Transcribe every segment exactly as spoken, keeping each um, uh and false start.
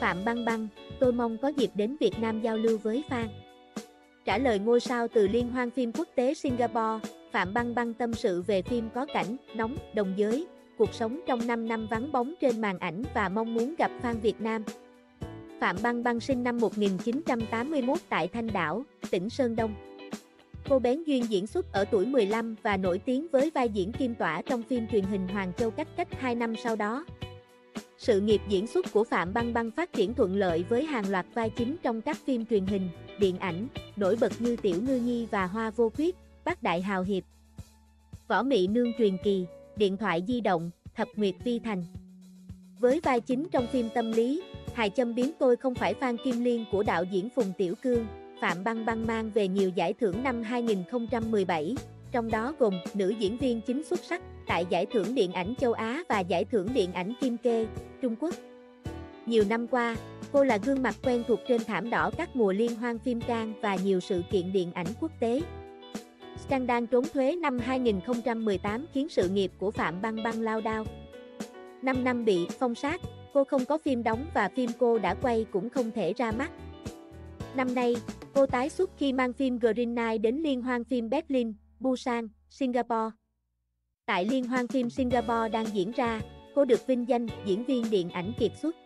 Phạm Băng Băng, tôi mong có dịp đến Việt Nam giao lưu với fan. Trả lời ngôi sao từ Liên hoan phim quốc tế Singapore, Phạm Băng Băng tâm sự về phim có cảnh, nóng, đồng giới, cuộc sống trong năm năm vắng bóng trên màn ảnh và mong muốn gặp fan Việt Nam. Phạm Băng Băng sinh năm một nghìn chín trăm tám mươi mốt tại Thanh Đảo, tỉnh Sơn Đông. Cô bén duyên diễn xuất ở tuổi mười lăm và nổi tiếng với vai diễn Kim Tỏa trong phim truyền hình Hoàn Châu Cách Cách hai năm sau đó. Sự nghiệp diễn xuất của Phạm Băng Băng phát triển thuận lợi với hàng loạt vai chính trong các phim truyền hình, điện ảnh, nổi bật như Tiểu Ngư Nhi và Hoa Vô Khuyết, Bắc Đại Hào Hiệp, Võ Mỹ Nương Truyền Kỳ, Điện thoại Di Động, Thập Nguyệt Vi Thành. Với vai chính trong phim tâm lý, hài châm Biến Tôi Không Phải Phan Kim Liên của đạo diễn Phùng Tiểu Cương, Phạm Băng Băng mang về nhiều giải thưởng năm hai nghìn không trăm mười bảy, trong đó gồm nữ diễn viên chính xuất sắc tại Giải thưởng Điện ảnh Châu Á và Giải thưởng Điện ảnh Kim Kê, Trung Quốc. Nhiều năm qua, cô là gương mặt quen thuộc trên thảm đỏ các mùa liên hoan phim Cannes và nhiều sự kiện điện ảnh quốc tế. Scandal trốn thuế năm hai nghìn không trăm mười tám khiến sự nghiệp của Phạm Băng Băng lao đao. năm năm bị phong sát, cô không có phim đóng và phim cô đã quay cũng không thể ra mắt. Năm nay, cô tái xuất khi mang phim Green Night đến liên hoan phim Berlin, Busan, Singapore. Tại liên hoan phim Singapore đang diễn ra, cô được vinh danh diễn viên điện ảnh kiệt xuất.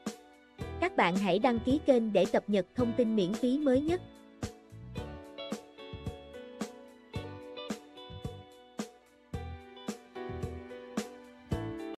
Các bạn hãy đăng ký kênh để cập nhật thông tin miễn phí mới nhất.